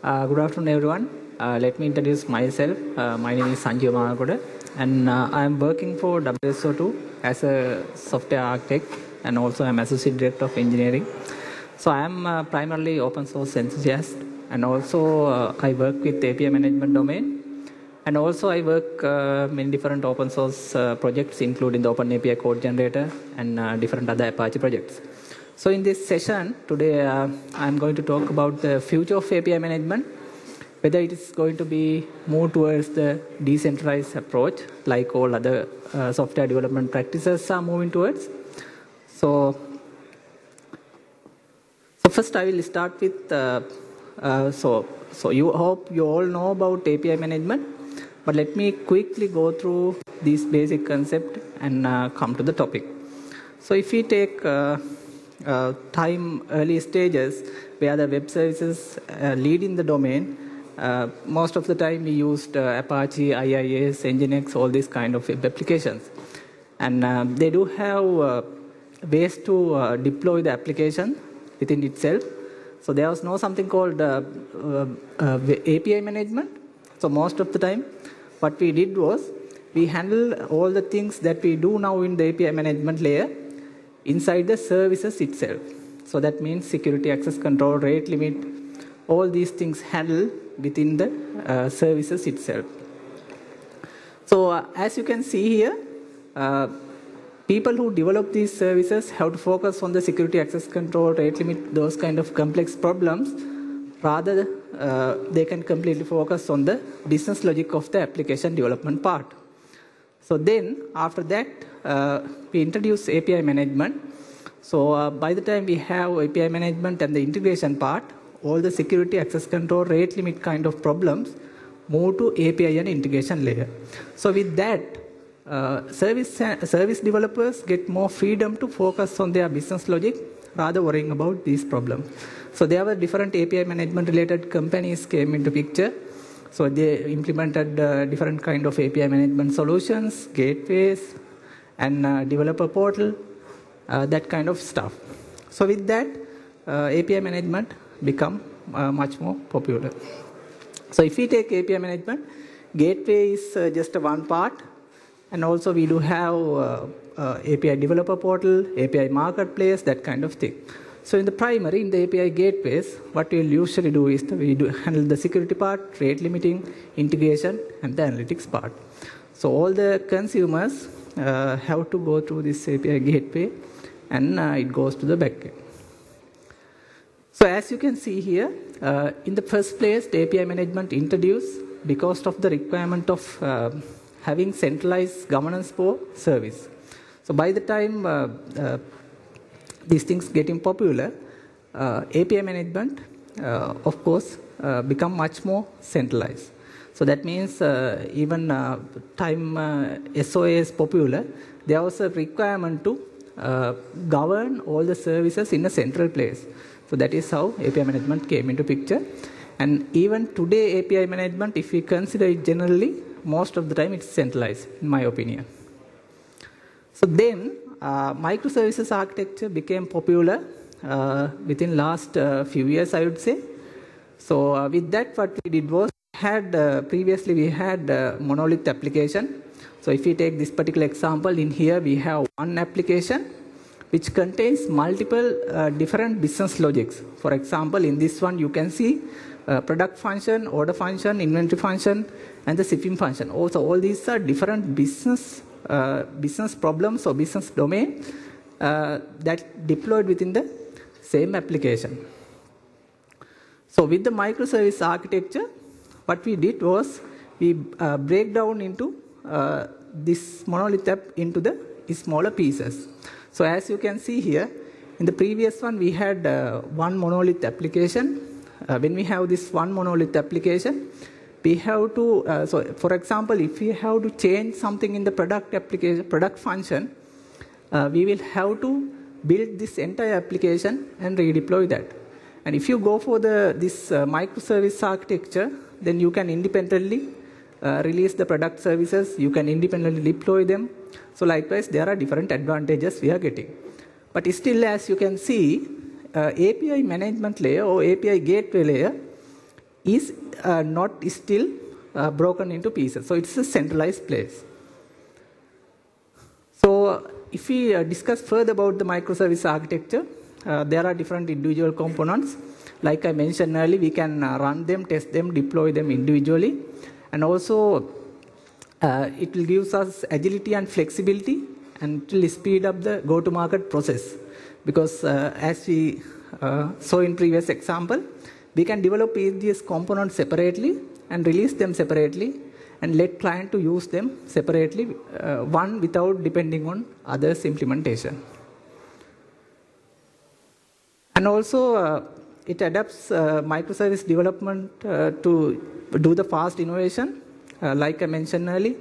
Good afternoon, everyone. Let me introduce myself. My name is Sanjeewa Malalgoda, and I am working for WSO2 as a software architect, and also I am associate director of engineering. So I am primarily open source enthusiast, and also I work with API management domain, and also I work in different open source projects, including the OpenAPI code generator and different other Apache projects. So in this session today, I'm going to talk about the future of API management, whether it is going to be more towards the decentralized approach, like all other software development practices are moving towards. So first I will start with, so you hope you all know about API management, but let me quickly go through this basic concept and come to the topic. So if we take time early stages where the web services lead in the domain, most of the time we used Apache, IIS, Nginx, all these kind of web applications, and they do have ways to deploy the application within itself. So there was no something called API management. So most of the time what we did was we handled all the things that we do now in the API management layer inside the services itself. So that means security, access control, rate limit, all these things handled within the services itself. So as you can see here, people who develop these services have to focus on the security, access control, rate limit, those kind of complex problems. Rather, they can completely focus on the business logic of the application development part. So then, after that, we introduce API management. So by the time we have API management and the integration part, all the security, access control, rate limit kind of problems move to API and integration layer. So with that, service developers get more freedom to focus on their business logic rather worrying about these problems. So there were different API management related companies came into picture. So they implemented different kind of API management solutions, gateways, and developer portal, that kind of stuff. So with that, API management become much more popular. So if we take API management, gateway is just one part, and also we do have API developer portal, API marketplace, that kind of thing. So in the primary, in the API gateways, what we'll usually do is we handle the security part, rate limiting, integration, and the analytics part. So all the consumers have to go through this API gateway, and it goes to the backend. So as you can see here, in the first place, the API management introduced because of the requirement of having centralized governance for service. So by the time these things getting popular, API management, of course, become much more centralized. So that means even time SOA is popular, there was a requirement to govern all the services in a central place. So that is how API management came into picture. And even today, API management, if we consider it generally, most of the time it's centralized, in my opinion. So then, microservices architecture became popular within last few years, I would say. So with that, what we did was, previously we had monolith application. So if we take this particular example, in here we have one application which contains multiple different business logics. For example, in this one you can see product function, order function, inventory function, and the shipping function. Also, all these are different business problems or business domain that deployed within the same application. So with the microservice architecture, what we did was we break down into this monolith app into the smaller pieces. So as you can see here, in the previous one we had one monolith application. When we have this one monolith application, we have to, so for example, if we have to change something in the product function, we will have to build this entire application and redeploy that. And if you go for this microservice architecture, then you can independently release the product services, you can independently deploy them. So likewise, there are different advantages we are getting. But still, as you can see, API management layer or API gateway layer is not still broken into pieces. So it's a centralized place. So if we discuss further about the microservice architecture, there are different individual components. Like I mentioned earlier, we can run them, test them, deploy them individually. And also, it will give us agility and flexibility, and it will speed up the go-to-market process. Because as we saw in previous example, we can develop these components separately and release them separately and let client to use them separately, one without depending on others' implementation. And also, it adapts microservice development to do the fast innovation. Like I mentioned earlier,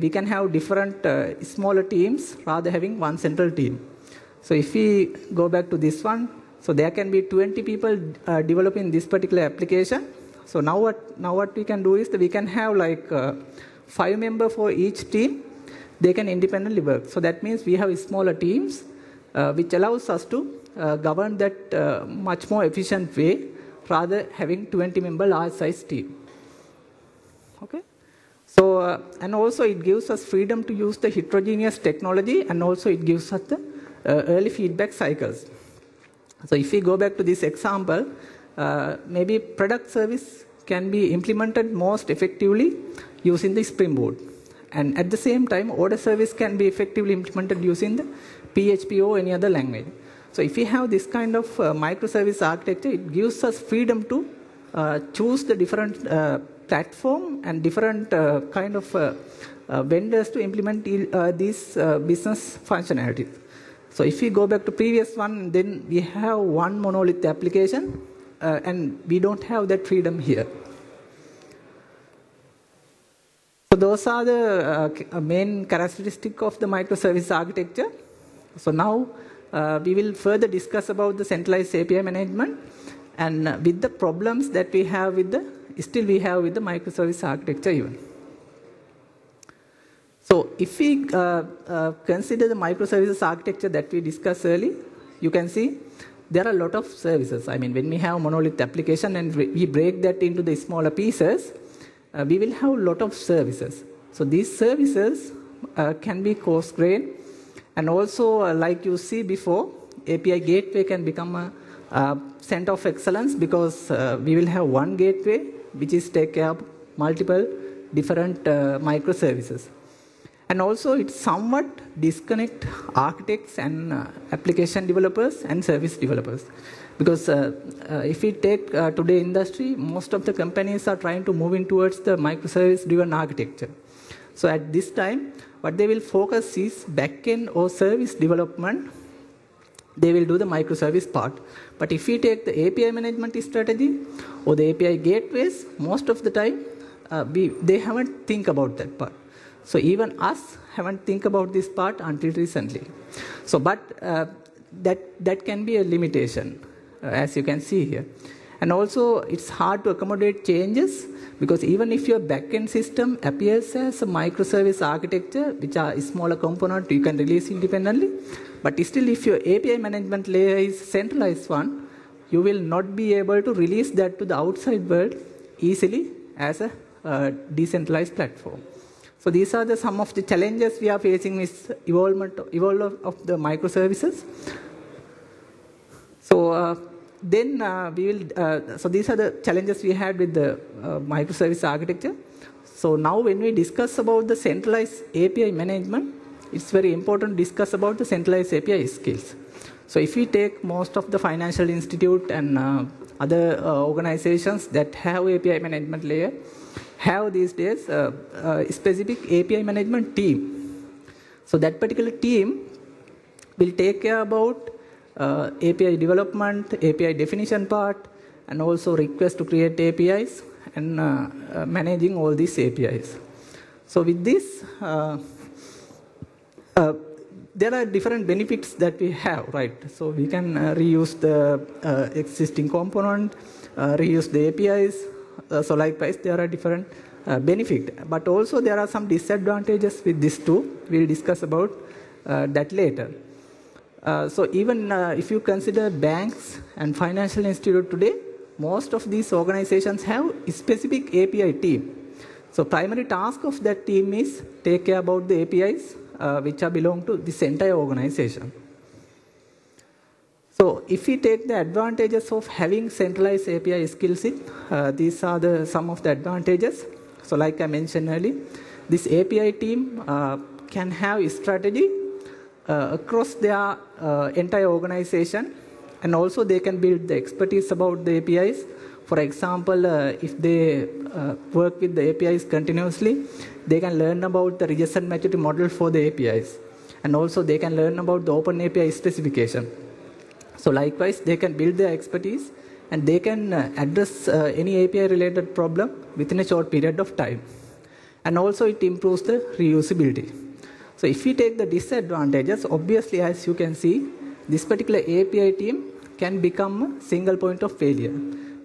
we can have different smaller teams rather having one central team. So if we go back to this one, so there can be 20 people developing this particular application. So now what we can do is that we can have like 5 members for each team. They can independently work. So that means we have smaller teams, which allows us to govern that much more efficient way rather having 20-member large-size team. Okay. So and also it gives us freedom to use the heterogeneous technology, and also it gives us the early feedback cycles. So if we go back to this example, maybe product service can be implemented most effectively using the Spring Boot. And at the same time, order service can be effectively implemented using the PHP or any other language. So if we have this kind of microservice architecture, it gives us freedom to choose the different platform and different kind of vendors to implement these business functionalities. So if we go back to previous one, then we have one monolith application, and we don't have that freedom here. So those are the main characteristics of the microservice architecture. So now we will further discuss about the centralized API management and with the problems that we have with the we have with the microservice architecture even. So if we consider the microservices architecture that we discussed earlier, you can see there are a lot of services. I mean, when we have monolith application and we break that into the smaller pieces, we will have a lot of services. So these services can be coarse-grained, and also like you see before, API gateway can become a center of excellence, because we will have one gateway which is take care of multiple different microservices. And also it somewhat disconnect architects and application developers and service developers. Because if we take today industry, most of the companies are trying to move in towards the microservice-driven architecture. So at this time, what they will focus is back-end or service development. They will do the microservice part. But if we take the API management strategy or the API gateways, most of the time, they haven't think about that part. So even us haven't think about this part until recently. So, but that can be a limitation, as you can see here. And also, it's hard to accommodate changes, because even if your backend system appears as a microservice architecture, which are a smaller component you can release independently, but still if your API management layer is centralized one, you will not be able to release that to the outside world easily as a decentralized platform. So these are the some of the challenges we are facing with evolvement of the microservices. So so these are the challenges we had with the microservice architecture. So now when we discuss about the centralized API management, it's very important to discuss about the centralized API skills. So if we take most of the financial institute and other organizations that have API management layer, have these days a specific API management team. So that particular team will take care about API development, API definition part, and also request to create APIs and managing all these APIs. So with this, there are different benefits that we have, right? So we can reuse the existing component, reuse the APIs. So likewise, there are different benefits. But also there are some disadvantages with this too. We'll discuss about that later. So even if you consider banks and financial institute today, most of these organizations have a specific API team. So primary task of that team is take care about the APIs which are belong to this entire organization. So if we take the advantages of having centralized API skills in, these are the some of the advantages. So like I mentioned earlier, this API team can have a strategy across their entire organization, and also they can build the expertise about the APIs. For example, if they work with the APIs continuously, they can learn about the rejection maturity model for the APIs, and also they can learn about the OpenAPI specification. So likewise, they can build their expertise and they can address any API related problem within a short period of time. And also it improves the reusability. So if we take the disadvantages, obviously as you can see, this particular API team can become a single point of failure,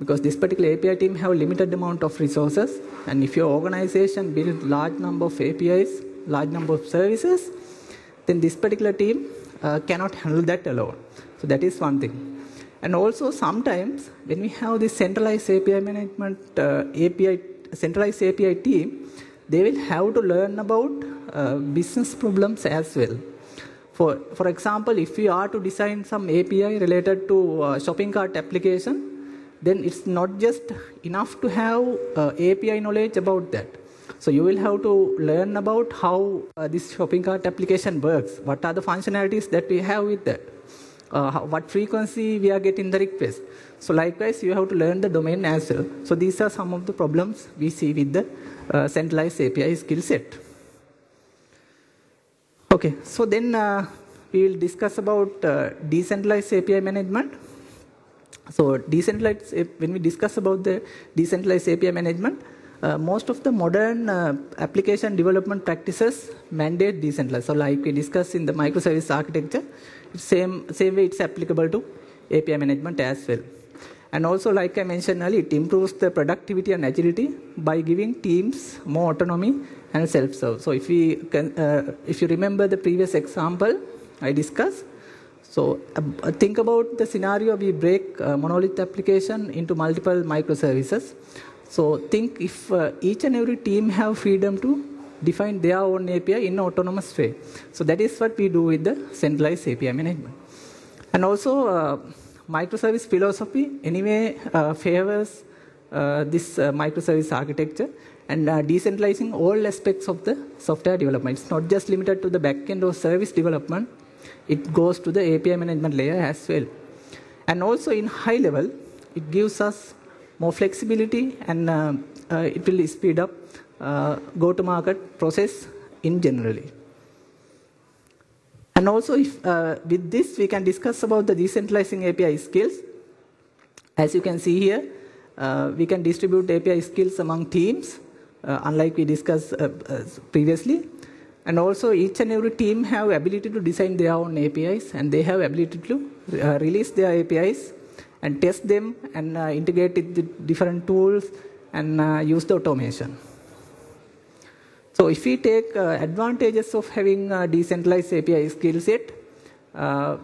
because this particular API team have limited amount of resources, and if your organization builds large number of APIs, large number of services, then this particular team cannot handle that alone. So that is one thing. And also sometimes when we have this centralized API management, centralized API team, they will have to learn about business problems as well. For example, if we are to design some API related to shopping cart application, then it's not just enough to have API knowledge about that. So you will have to learn about how this shopping cart application works, what are the functionalities that we have with that, what frequency we are getting the request. So likewise, you have to learn the domain as well. So these are some of the problems we see with the centralized API skill set. Okay, so then we will discuss about decentralized API management. So when we discuss about the decentralized API management, most of the modern application development practices mandate decentralized. So like we discussed in the microservice architecture, same way it's applicable to API management as well. And also like I mentioned earlier, it improves the productivity and agility by giving teams more autonomy and self-serve. So if you remember the previous example I discussed, so think about the scenario we break a monolith application into multiple microservices. So think if each and every team have freedom to define their own API in an autonomous way. So that is what we do with the centralized API management. And also microservice philosophy anyway favors this microservice architecture and decentralizing all aspects of the software development. It's not just limited to the backend or service development, it goes to the API management layer as well. And also in high level, it gives us more flexibility, and it will speed up go-to-market process in generally. And also if, with this we can discuss about the decentralizing API skills. As you can see here, we can distribute API skills among teams, unlike we discussed previously. And also each and every team have ability to design their own APIs, and they have ability to release their APIs and test them and integrate it with different tools and use the automation. So if we take advantages of having a decentralized API skill set,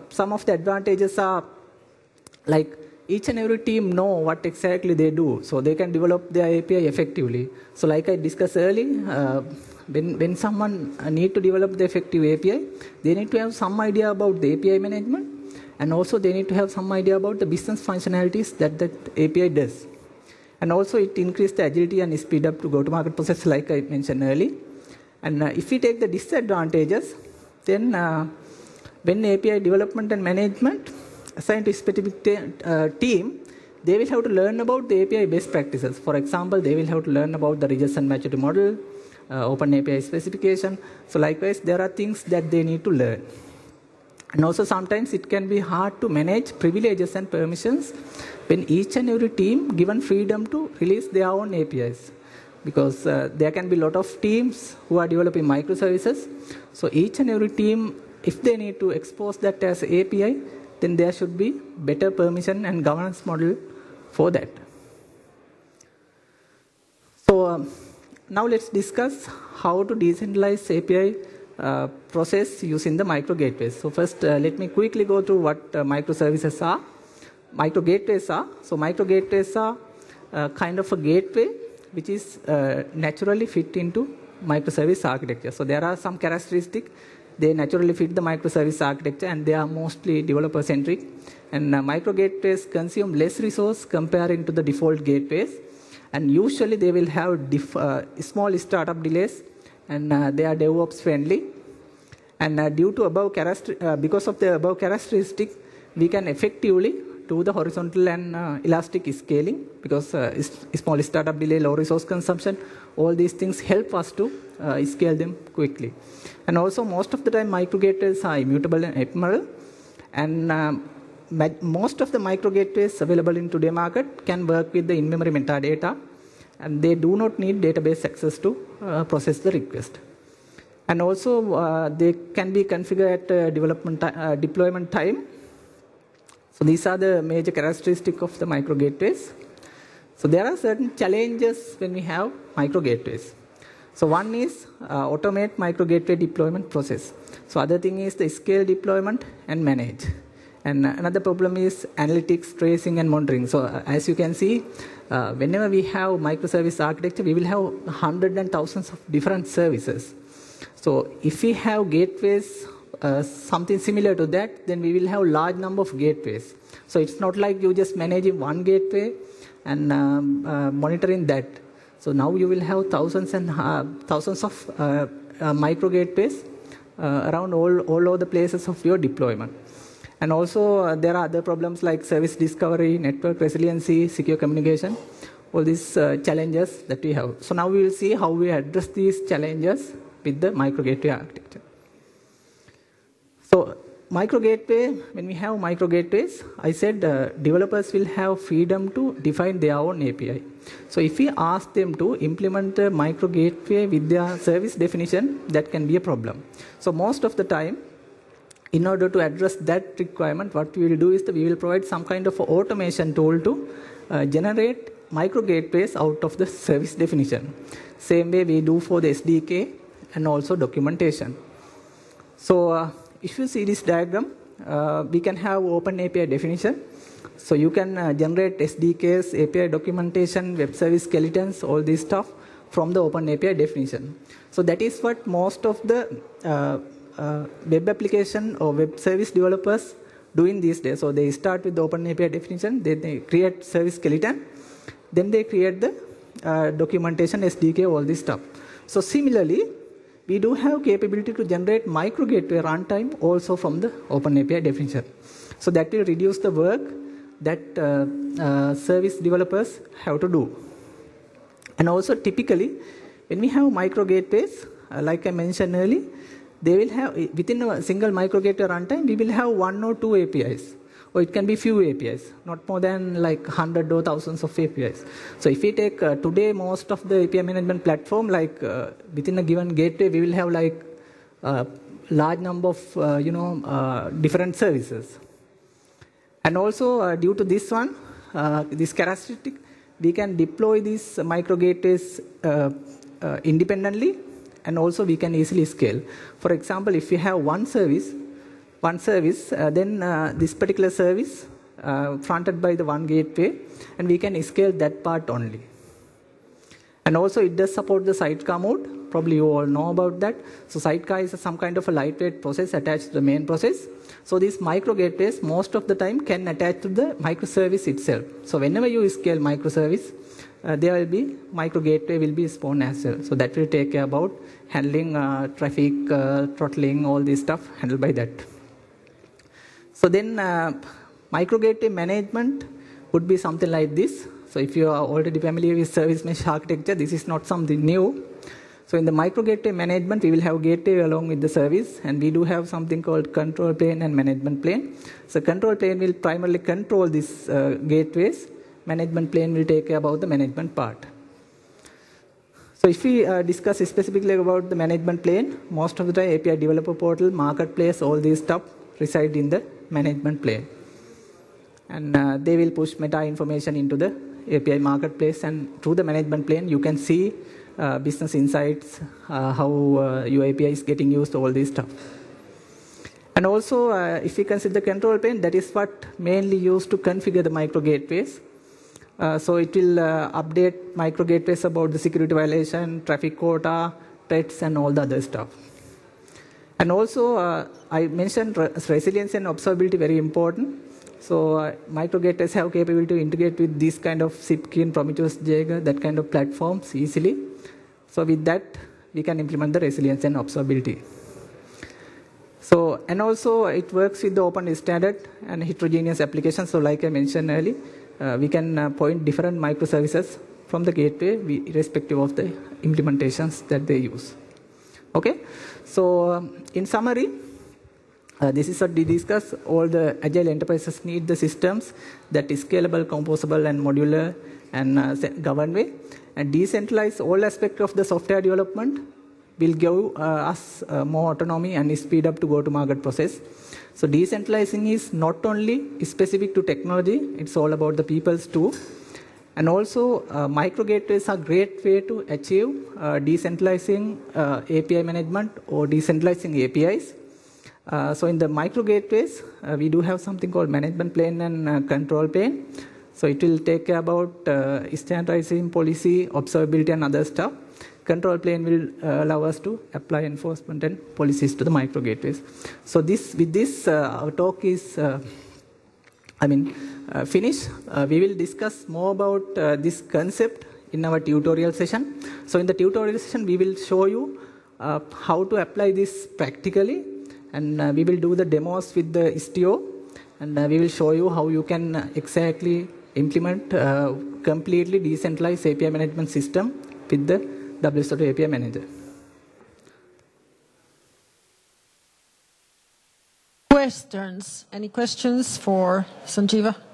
some of the advantages are like each and every team know what exactly they do, so they can develop their API effectively. So like I discussed earlier, when someone need to develop the effective API, they need to have some idea about the API management, and also they need to have some idea about the business functionalities that that API does. And also it increases the agility and speed up to go-to-market process like I mentioned earlier. And if we take the disadvantages, then when API development and management assigned to a specific team, they will have to learn about the API best practices. For example, they will have to learn about the rejection maturity model, OpenAPI specification. So likewise, there are things that they need to learn. And also sometimes it can be hard to manage privileges and permissions when each and every team given freedom to release their own APIs, because there can be a lot of teams who are developing microservices. So each and every team, if they need to expose that as API, then there should be better permission and governance model for that. So now let's discuss how to decentralize API process using the micro gateways. So first let me quickly go through what microservices are. micro gateways are. So micro gateways are kind of a gateway which is naturally fit into microservice architecture. So there are some characteristics. They naturally fit the microservice architecture, and they are mostly developer-centric. And micro gateways consume less resource comparing to the default gateways. And usually they will have small startup delays, and they are DevOps friendly. And because of the above characteristics, we can effectively do the horizontal and elastic scaling, because small startup delay, low resource consumption, all these things help us to scale them quickly. And also, most of the time, micro gateways are immutable and ephemeral. And most of the micro gateways available in today's market can work with the in-memory metadata, and they do not need database access to process the request. And also, they can be configured at deployment time. So these are the major characteristics of the micro gateways. So there are certain challenges when we have micro gateways. So one is automate micro gateway deployment process. So other thing is the scale deployment and manage. And another problem is analytics, tracing, and monitoring. So as you can see, whenever we have microservice architecture, we will have hundreds and thousands of different services. So if we have gateways, something similar to that, then we will have large number of gateways. So it's not like you just managing one gateway and monitoring that. So now you will have thousands and thousands of micro gateways around all over the places of your deployment. And also there are other problems like service discovery, network resiliency, secure communication, all these challenges that we have. So now we will see how we address these challenges with the micro gateway architecture. So micro gateway, when we have micro gateways, I said developers will have freedom to define their own API. So if we ask them to implement a micro gateway with their service definition, that can be a problem. So most of the time, in order to address that requirement, what we will do is that we will provide some kind of automation tool to generate micro gateways out of the service definition. Same way we do for the SDK and also documentation. So if you see this diagram, we can have open API definition. So you can generate SDKs, API documentation, web service skeletons, all this stuff from the open API definition. So that is what most of the web application or web service developers doing these days. So they start with the open API definition, then they create service skeleton, then they create the documentation, SDK, all this stuff. So similarly, we do have capability to generate micro gateway runtime also from the open API definition. So that will reduce the work that service developers have to do. And also typically, when we have micro gateways, like I mentioned earlier, they will have, within a single micro gateway runtime, we will have one or two APIs. Or it can be few APIs, not more than like 100 or thousands of APIs. So if we take today most of the API management platform, like within a given gateway, we will have like large number of different services. And also due to this one, this characteristic, we can deploy these micro gateways independently, and also we can easily scale. For example, if you have one service, then this particular service fronted by the one gateway, and we can scale that part only. And also it does support the sidecar mode. Probably you all know about that. So sidecar is some kind of a lightweight process attached to the main process. So these micro gateways most of the time can attach to the microservice itself. So whenever you scale microservice, there will be micro gateway will be spawned as well. So that will take care about handling traffic, throttling, all this stuff handled by that. So then micro gateway management would be something like this. So if you are already familiar with service mesh architecture, this is not something new. So in the micro gateway management, we will have gateway along with the service, and we do have something called control plane and management plane. So control plane will primarily control these gateways. Management plane will take care about the management part. So if we discuss specifically about the management plane, most of the time API developer portal, marketplace, all these stuff reside in the management plane, and they will push meta information into the API marketplace, and through the management plane you can see business insights, how your API is getting used, all this stuff. And also, if we consider the control plane, that is what mainly used to configure the micro gateways. So it will update micro gateways about the security violation, traffic quota, threats, and all the other stuff. And also, I mentioned resilience and observability very important. So micro gateways have capability to integrate with these kind of Zipkin, Prometheus, Jaeger, that kind of platforms easily. So with that, we can implement the resilience and observability. So, and also it works with the open standard and heterogeneous applications. So like I mentioned earlier, we can point different microservices from the gateway irrespective of the implementations that they use. Okay, so in summary, this is what we discussed. All the agile enterprises need the systems that is scalable, composable, and modular, and governed way, and decentralize all aspects of the software development will give us more autonomy and speed up to go-to-market process. So decentralizing is not only specific to technology, it's all about the peoples too. And also micro gateways are a great way to achieve decentralizing API management or decentralizing APIs. So in the micro gateways, we do have something called management plane and control plane. So it will take care about standardizing policy, observability, and other stuff. Control plane will allow us to apply enforcement and policies to the micro gateways. So this, with this, our talk is, finished. We will discuss more about this concept in our tutorial session. So in the tutorial session, we will show you how to apply this practically, and we will do the demos with the Istio, and we will show you how you can exactly implement completely decentralized API management system with the WSO2 API Manager. Questions? Any questions for Sanjeewa?